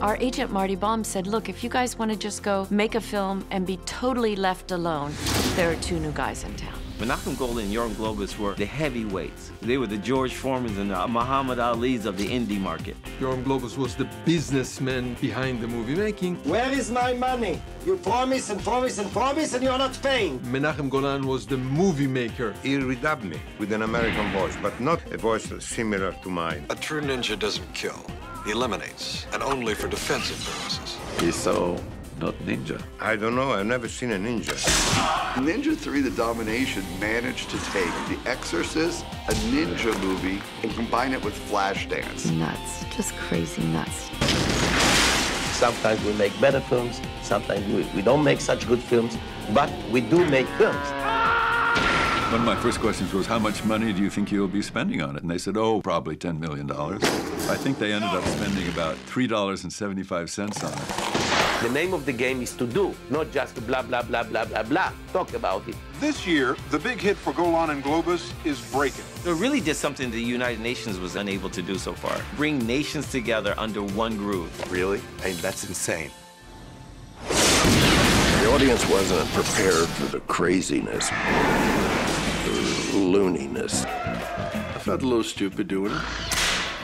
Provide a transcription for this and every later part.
Our agent, Marty Baum, said, look, if you guys want to just go make a film and be totally left alone, there are two new guys in town. Menachem Golan and Yoram Globus were the heavyweights. They were the George Foremans and the Muhammad Ali's of the indie market. Yoram Globus was the businessman behind the movie making. Where is my money? You promise and promise and promise and you're not paying. Menachem Golan was the movie maker. He redubbed me with an American voice, but not a voice similar to mine. A true ninja doesn't kill. He eliminates, and only for defensive purposes. He's so not ninja. I don't know. I've never seen a ninja. Ninja 3: The Domination managed to take The Exorcist, a ninja movie, and combine it with Flashdance. Nuts. Just crazy nuts. Sometimes we make better films. Sometimes we don't make such good films. But we do make films. One of my first questions was, how much money do you think you'll be spending on it? And they said, oh, probably $10 million. I think they ended up spending about $3.75 on it. The name of the game is to do, not just blah, blah, blah, blah, blah, blah. Talk about it. This year, the big hit for Golan and Globus is Breakin'. It really did something the United Nations was unable to do so far. Bring nations together under one groove. Really? I mean, that's insane. The audience wasn't prepared for the craziness. Looniness. I felt a little stupid doing it.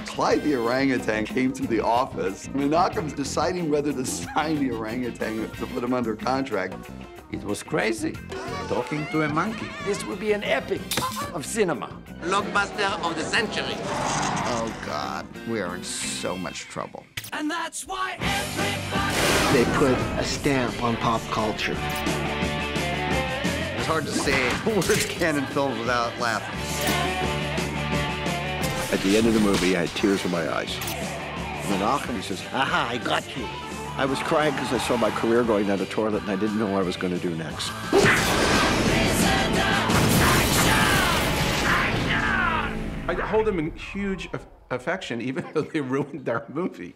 Clyde the orangutan came to the office. Menachem's deciding whether to sign the orangutan to put him under contract. It was crazy, talking to a monkey. This would be an epic of cinema. Blockbuster of the century. Oh, God, we are in so much trouble. And that's why everybody... They put a stamp on pop culture. It's hard to say words Cannon Films without laughing. At the end of the movie, I had tears in my eyes. Menachem, he says, aha, I got you. I was crying because I saw my career going down the toilet and I didn't know what I was going to do next. I hold them in huge affection, even though they ruined our movie.